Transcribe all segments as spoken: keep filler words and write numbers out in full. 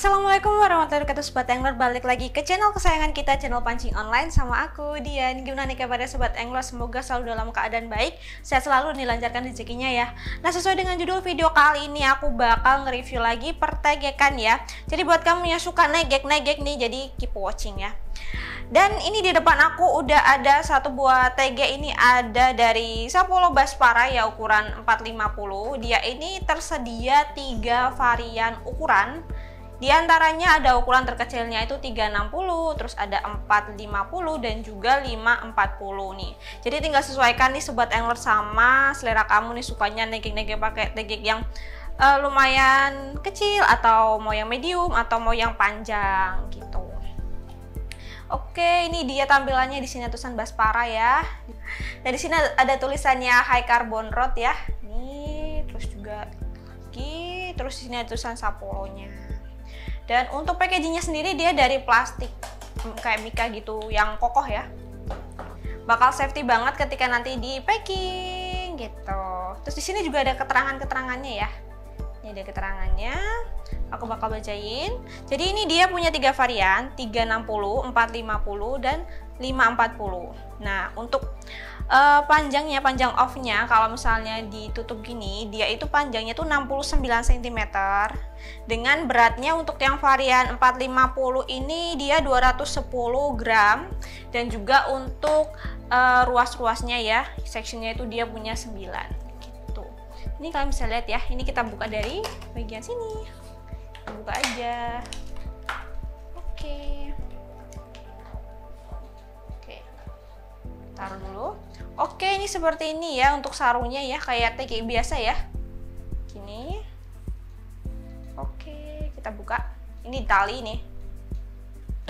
Assalamualaikum warahmatullahi wabarakatuh Sobat Angler, balik lagi ke channel kesayangan kita, Channel Pancing Online sama aku Dian. Gimana nih kabarnya Sobat Angler? Semoga selalu dalam keadaan baik, sehat selalu, dilancarkan rezekinya ya. Nah, sesuai dengan judul video kali ini aku bakal nge-review lagi pertegekan ya. Jadi buat kamu yang suka negek-negek nih, jadi keep watching ya. Dan ini di depan aku udah ada satu buah tegek, ini ada dari Sabpolo Baspara ya, ukuran empat lima puluh. Dia ini tersedia tiga varian ukuran. Di antaranya ada ukuran terkecilnya itu tiga enam puluh, terus ada empat lima puluh dan juga lima empat puluh nih. Jadi tinggal sesuaikan nih Sobat Angler sama selera kamu nih, sukanya negek-negek pakai tegek yang uh, lumayan kecil atau mau yang medium atau mau yang panjang gitu. Oke, ini dia tampilannya, di sini tulisan Baspara ya. Nah, di sini ada tulisannya High Carbon Rod ya. Nih, terus juga lagi, terus di sini ada tulisan Sabpolonya. Dan untuk packagingnya sendiri dia dari plastik kayak mika gitu yang kokoh ya. Bakal safety banget ketika nanti di packing gitu. Terus di sini juga ada keterangan-keterangannya ya. Ini ada keterangannya. Aku bakal bacain. Jadi ini dia punya tiga varian, tiga enam puluh, empat lima puluh, dan lima empat puluh. Nah, untuk uh, panjangnya, panjang off-nya kalau misalnya ditutup gini, dia itu panjangnya tuh enam puluh sembilan sentimeter. Dengan beratnya untuk yang varian empat lima puluh ini dia dua ratus sepuluh gram, dan juga untuk uh, ruas-ruasnya ya, sectionnya itu dia punya sembilan gitu. Ini kalian bisa lihat ya, ini kita buka dari bagian sini. Buka aja. Oke. Oke. Taruh dulu. Oke, ini seperti ini ya untuk sarungnya ya, kayak tegek biasa ya. Gini. Oke, kita buka. Ini tali nih.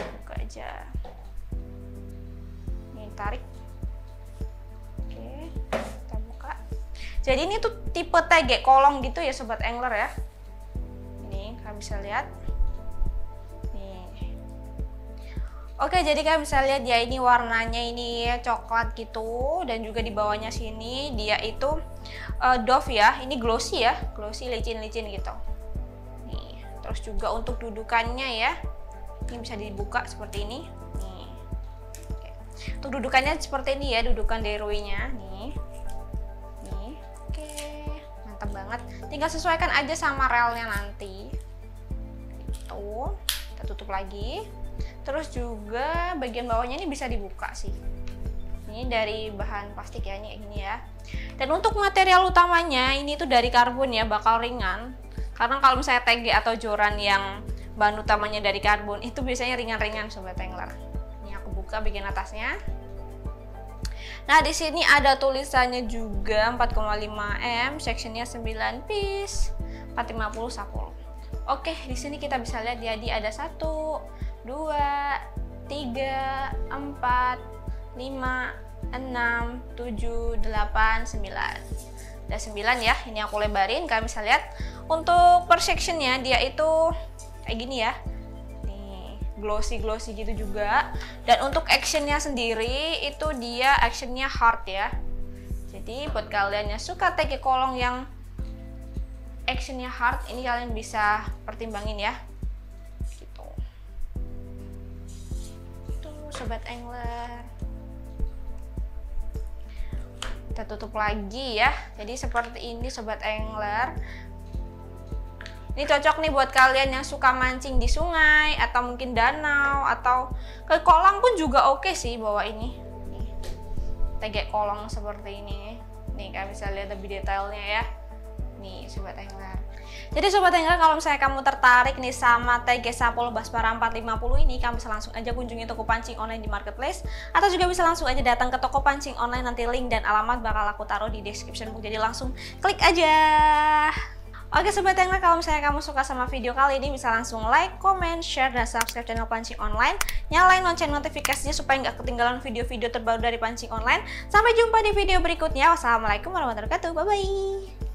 Buka aja. Ini tarik. Oke, kita buka. Jadi ini tuh tipe tegek kolong gitu ya Sobat Angler ya. Kalian bisa lihat nih. Oke, jadi kalian bisa lihat ya, ini warnanya ini coklat gitu, dan juga di bawahnya sini dia itu uh, doff ya, ini glossy ya, glossy licin-licin gitu nih. Terus juga untuk dudukannya ya, ini bisa dibuka seperti ini nih. Oke. Untuk dudukannya seperti ini ya, dudukan deroinya nih. Nih, oke, mantap banget. Tinggal sesuaikan aja sama relnya nanti. Tuh, kita tutup lagi. Terus juga bagian bawahnya ini bisa dibuka sih. Ini dari bahan plastik ya, ini gini ya. Dan untuk material utamanya ini tuh dari karbon ya, bakal ringan. Karena kalau misalnya tegek atau joran yang bahan utamanya dari karbon itu biasanya ringan-ringan Sobat Angler. Ini aku buka bagian atasnya. Nah, di sini ada tulisannya juga empat koma lima M, sectionnya sembilan piece, empat lima puluh Sabpolo. Oke, di sini kita bisa lihat jadi ada satu, dua, tiga, empat, lima, enam, tujuh, delapan, sembilan. Ada sembilan ya. Ini aku lebarin, kalian bisa lihat untuk per sectionnya dia itu kayak gini ya. Nih, glossy-glossy gitu juga. Dan untuk actionnya sendiri itu dia actionnya hard ya. Jadi buat kalian yang suka tegek kolong yang actionnya hard, ini kalian bisa pertimbangin ya gitu. Itu Sobat Angler, kita tutup lagi ya. Jadi seperti ini Sobat Angler, ini cocok nih buat kalian yang suka mancing di sungai atau mungkin danau atau ke kolam pun juga oke sih bawa ini. Nih, tegek kolong seperti ini nih, kalian bisa lihat lebih detailnya ya nih Sobat Angler. Jadi Sobat Angler, kalau misalnya kamu tertarik nih sama tegek Sabpolo Baspara empat lima nol ini, kamu bisa langsung aja kunjungi toko pancing online di marketplace, atau juga bisa langsung aja datang ke toko pancing online, nanti link dan alamat bakal aku taruh di description box, jadi langsung klik aja. Oke Sobat Angler, kalau misalnya kamu suka sama video kali ini bisa langsung like, comment, share, dan subscribe channel Pancing Online. Nyalain lonceng notifikasinya supaya nggak ketinggalan video-video terbaru dari Pancing Online. Sampai jumpa di video berikutnya. Wassalamualaikum warahmatullahi wabarakatuh. Bye-bye.